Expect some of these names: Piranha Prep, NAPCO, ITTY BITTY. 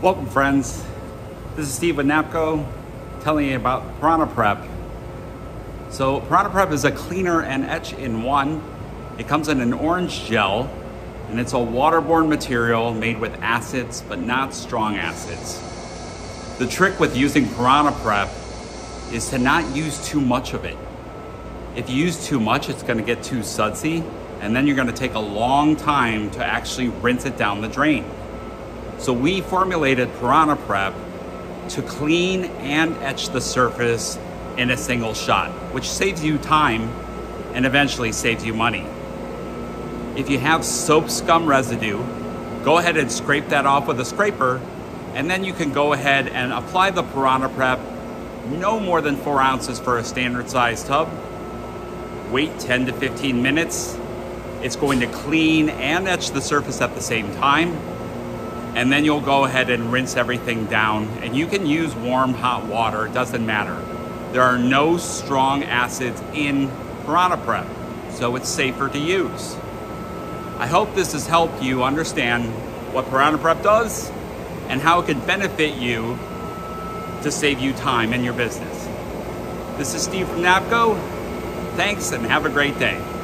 Welcome friends, this is Steve with NAPCO telling you about Piranha Prep. So Piranha Prep is a cleaner and etch in one. It comes in an orange gel and it's a waterborne material made with acids but not strong acids. The trick with using Piranha Prep is to not use too much of it. If you use too much, it's going to get too sudsy and then you're going to take a long time to actually rinse it down the drain. So we formulated Piranha Prep to clean and etch the surface in a single shot, which saves you time and eventually saves you money. If you have soap scum residue, go ahead and scrape that off with a scraper, and then you can go ahead and apply the Piranha Prep, no more than 4 ounces for a standard size tub. Wait 10 to 15 minutes. It's going to clean and etch the surface at the same time. And then you'll go ahead and rinse everything down, and you can use warm hot water, it doesn't matter. There are no strong acids in Piranha Prep, so it's safer to use. I hope this has helped you understand what Piranha Prep does and how it can benefit you to save you time in your business. This is Steve from NAPCO. Thanks and have a great day.